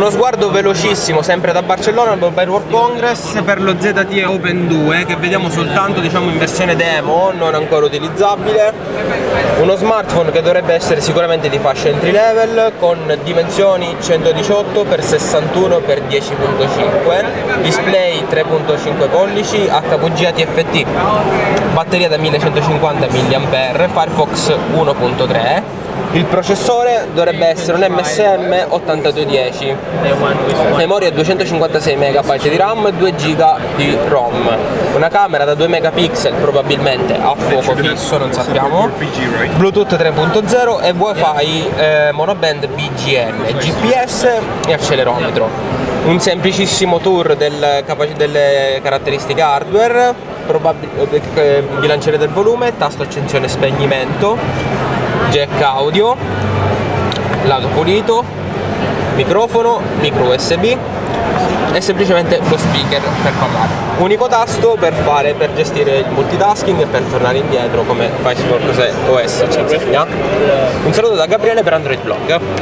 Uno sguardo velocissimo sempre da Barcellona al Mobile World Congress per lo ZTE Open 2 che vediamo soltanto, diciamo, in versione demo, non ancora utilizzabile. Uno smartphone che dovrebbe essere sicuramente di fascia entry level con dimensioni 118x61x10.5, display 3.5 pollici HPG TFT, batteria da 1150 mAh, Firefox 1.3. Il processore dovrebbe essere un MSM8210, memoria 256 MB di RAM e 2 GB di ROM, una camera da 2 megapixel probabilmente a fuoco fisso, non sappiamo, Bluetooth 3.0 e Wi-Fi monoband BGN, GPS e accelerometro. Un semplicissimo tour delle caratteristiche hardware, bilanciere del volume, tasto accensione e spegnimento, jack audio, lato pulito, microfono, micro USB e semplicemente lo speaker per parlare. Unico tasto per gestire il multitasking e per tornare indietro come Firefox OS ci insegna. Un saluto da Gabriele per Android Blog.